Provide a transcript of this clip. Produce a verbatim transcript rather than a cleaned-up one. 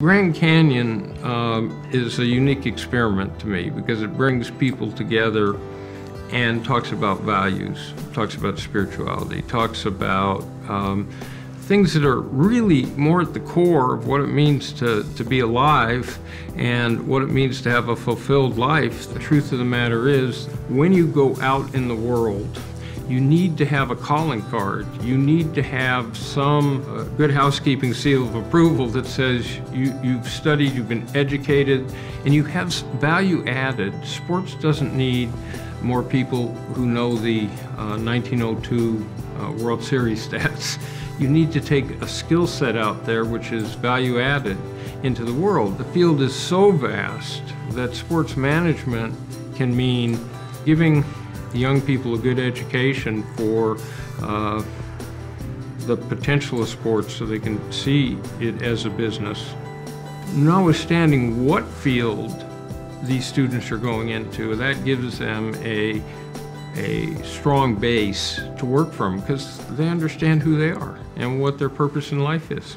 Grand Canyon uh, is a unique experiment to me because it brings people together and talks about values, talks about spirituality, talks about um, things that are really more at the core of what it means to, to be alive and what it means to have a fulfilled life. The truth of the matter is, when you go out in the world, you need to have a calling card. You need to have some uh, good housekeeping seal of approval that says you, you've studied, you've been educated, and you have value added. Sports doesn't need more people who know the uh, nineteen oh two uh, World Series stats. You need to take a skill set out there which is value added into the world. The field is so vast that sports management can mean giving young people a good education for uh, the potential of sports so they can see it as a business. Notwithstanding what field these students are going into, that gives them a, a strong base to work from because they understand who they are and what their purpose in life is.